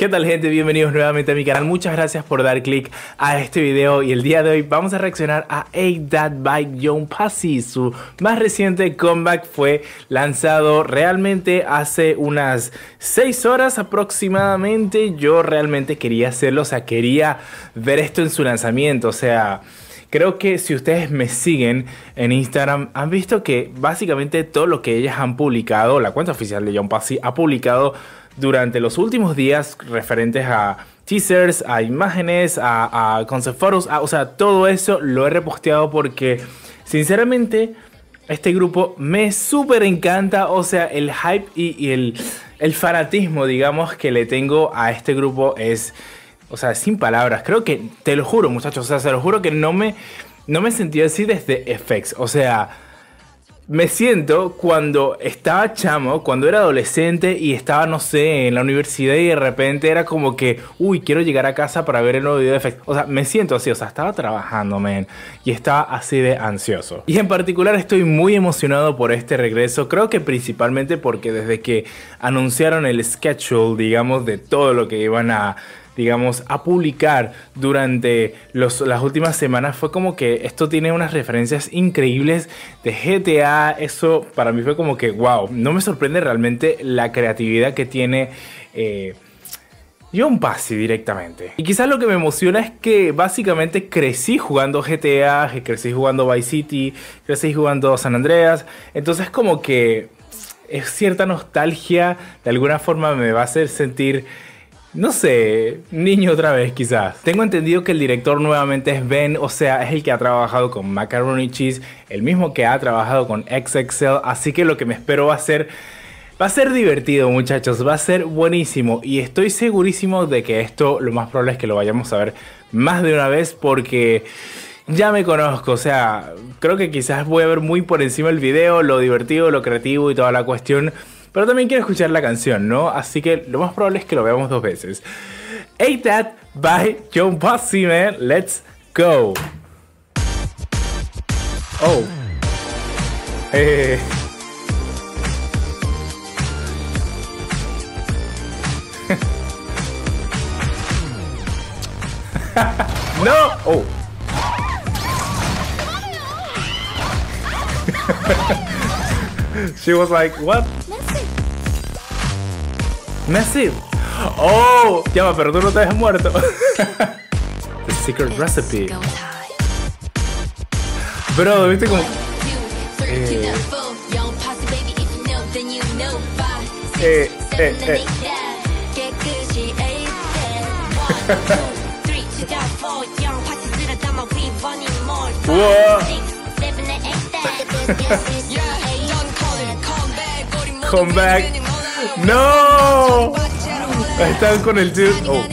¿Qué tal, gente? Bienvenidos nuevamente a mi canal. Muchas gracias por dar click a este video. Y el día de hoy vamos a reaccionar a Ate That by Young Posse. Su más reciente comeback fue lanzado realmente hace unas 6 horas aproximadamente. Yo realmente quería hacerlo, o sea, quería ver esto en su lanzamiento. O sea, creo que si ustedes me siguen en Instagram han visto que básicamente todo lo que ellas han publicado, la cuenta oficial de Young Posse ha publicado durante los últimos días referentes a teasers, a imágenes, a concept photos, o sea, todo eso lo he reposteado porque sinceramente este grupo me súper encanta. O sea, el hype y el fanatismo, digamos, que le tengo a este grupo es, o sea, sin palabras. Creo que, te lo juro, muchachos, o sea, se lo juro que no me sentí así desde FX, o sea, me siento cuando estaba chamo, cuando era adolescente y estaba, no sé, en la universidad y de repente era como que, uy, quiero llegar a casa para ver el nuevo video de FX. O sea, me siento así, o sea, estaba trabajando, man, y estaba así de ansioso. Y en particular estoy muy emocionado por este regreso, creo que principalmente porque desde que anunciaron el schedule, digamos, de todo lo que iban a, digamos, a publicar durante las últimas semanas, fue como que esto tiene unas referencias increíbles de GTA. Eso para mí fue como que wow, no me sorprende realmente la creatividad que tiene Young Posse directamente. Y quizás lo que me emociona es que básicamente crecí jugando GTA, crecí jugando Vice City, crecí jugando San Andreas, entonces como que es cierta nostalgia, de alguna forma me va a hacer sentir, no sé, niño otra vez quizás. Tengo entendido que el director nuevamente es Ben, o sea, es el que ha trabajado con Macaroni Cheese, el mismo que ha trabajado con XXL, así que lo que me espero va a ser divertido, muchachos, va a ser buenísimo. Y estoy segurísimo de que esto lo más probable es que lo vayamos a ver más de una vez porque ya me conozco, o sea, creo que quizás voy a ver muy por encima el video, lo divertido, lo creativo y toda la cuestión. Pero también quiero escuchar la canción, ¿no? Así que lo más probable es que lo veamos dos veces. Ate That by Young Posse, man. Let's go. Oh. No. Oh. She was like, what? Massive. Oh, ya va, pero tú no te has muerto. The secret recipe. Bro, viste como Come back. No. Están con el dude. Oh.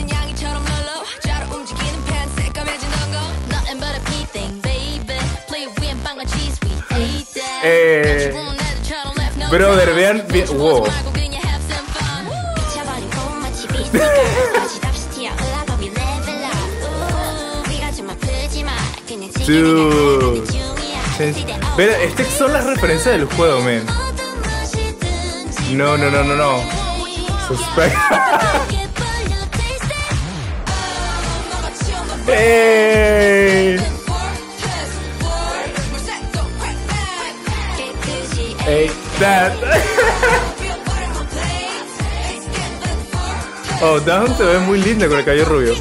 Brother, vean. Wow. Dude. Pero estas son las referencias del juego, man. No, no, no, no, no. Suspect. Hey. Ate That. Oh, Down se ve muy linda con el cabello rubio.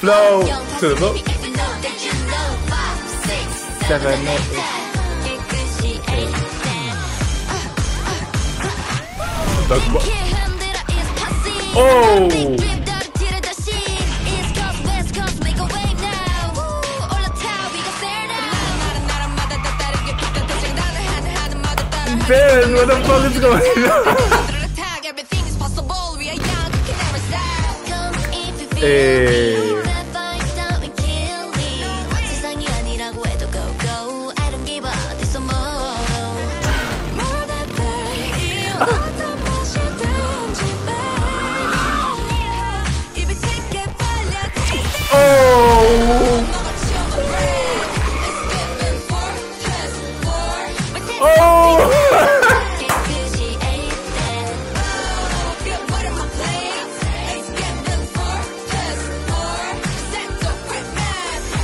Flow to the boat. 7 8. Oh. Ben, what the fuck is going on?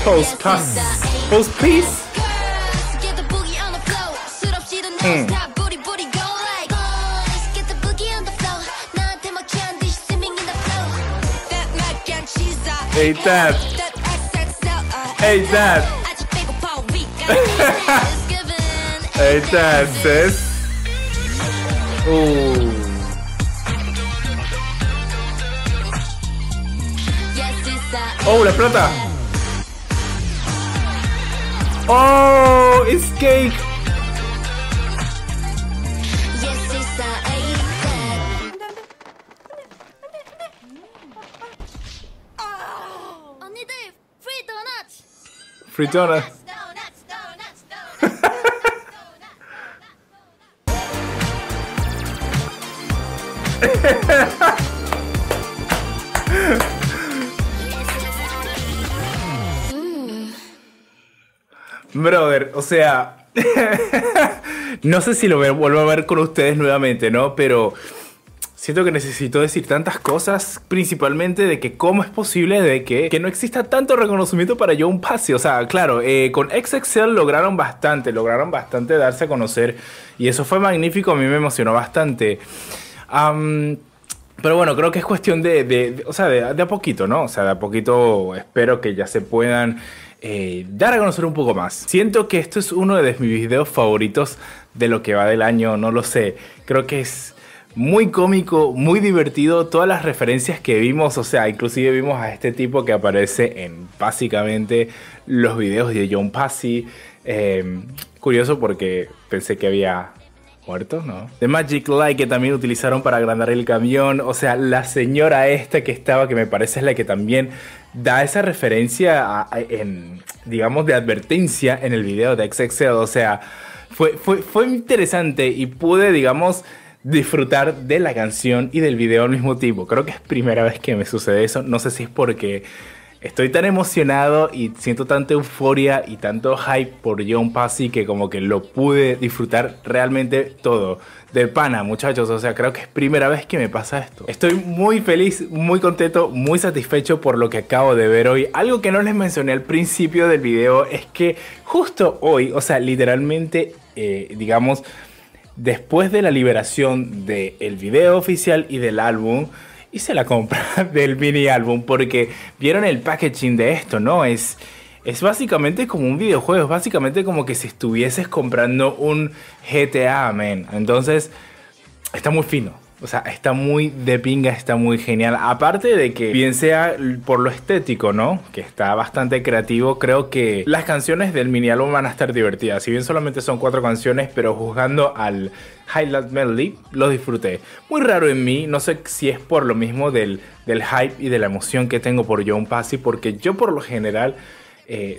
Post, pass. Post, please. Ate that. Ate that. Ate that, sis. Ooh. Oh, la plata. Oh, it's cake. Free donut. Brother, o sea, no sé si lo vuelvo a ver con ustedes nuevamente, ¿no? Pero siento que necesito decir tantas cosas, principalmente de que cómo es posible de que no exista tanto reconocimiento para Young Posse. O sea, claro, con XXL lograron bastante darse a conocer y eso fue magnífico, a mí me emocionó bastante. Pero bueno, creo que es cuestión de a poquito, ¿no? O sea, de a poquito espero que ya se puedan dar a conocer un poco más. Siento que esto es uno de mis videos favoritos de lo que va del año, no lo sé. Creo que es muy cómico, muy divertido, todas las referencias que vimos, o sea, inclusive vimos a este tipo que aparece en básicamente los videos de Young Posse. Curioso porque pensé que había muerto, ¿no? The Magic Light que también utilizaron para agrandar el camión, o sea, la señora esta que estaba, que me parece es la que también da esa referencia digamos, de advertencia en el video de XXL, o sea, fue interesante y pude, digamos, disfrutar de la canción y del video al mismo tiempo. Creo que es primera vez que me sucede eso. No sé si es porque estoy tan emocionado y siento tanta euforia y tanto hype por Young Posse que como que lo pude disfrutar realmente todo. De pana, muchachos. O sea, creo que es primera vez que me pasa esto. Estoy muy feliz, muy contento, muy satisfecho por lo que acabo de ver hoy. Algo que no les mencioné al principio del video es que justo hoy, o sea, literalmente, digamos, después de la liberación del video oficial y del álbum, hice la compra del mini álbum porque vieron el packaging de esto, ¿no? Es básicamente como un videojuego, es básicamente como que si estuvieses comprando un GTA, man. Entonces, está muy fino. O sea, está muy de pinga, está muy genial. Aparte de que, bien sea por lo estético, ¿no? Que está bastante creativo. Creo que las canciones del mini álbum van a estar divertidas. Si bien solamente son 4 canciones, pero juzgando al Highlight Melody, lo disfruté. Muy raro en mí. No sé si es por lo mismo del hype y de la emoción que tengo por Young Posse. Porque yo, por lo general,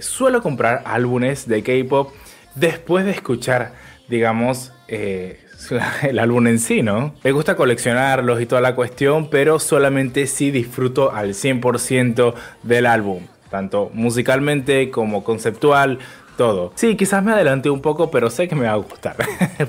suelo comprar álbumes de K-pop después de escuchar, digamos, el álbum en sí, ¿no? Me gusta coleccionarlos y toda la cuestión, pero solamente si disfruto al 100% del álbum, tanto musicalmente como conceptual, todo. Sí, quizás me adelanté un poco, pero sé que me va a gustar,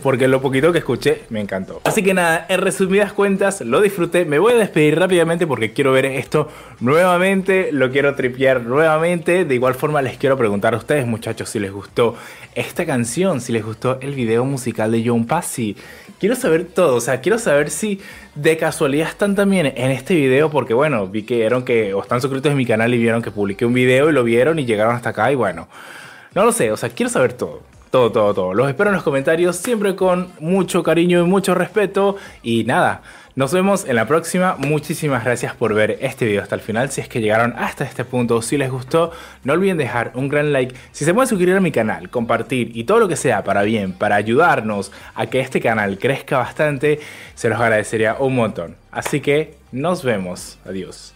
porque lo poquito que escuché me encantó. Así que nada, en resumidas cuentas, lo disfruté. Me voy a despedir rápidamente porque quiero ver esto nuevamente, lo quiero tripear nuevamente. De igual forma les quiero preguntar a ustedes, muchachos, si les gustó esta canción, si les gustó el video musical de Young Posse. Quiero saber todo, o sea, quiero saber si de casualidad están también en este video, porque bueno, vi que vieron que, o están suscritos a mi canal y vieron que publiqué un video y lo vieron y llegaron hasta acá y bueno, no lo sé, o sea, quiero saber todo. Los espero en los comentarios, siempre con mucho cariño y mucho respeto. Y nada, nos vemos en la próxima. Muchísimas gracias por ver este video hasta el final. Si es que llegaron hasta este punto, si les gustó, no olviden dejar un gran like. Si se pueden suscribir a mi canal, compartir y todo lo que sea para bien, para ayudarnos a que este canal crezca bastante, se los agradecería un montón. Así que nos vemos. Adiós.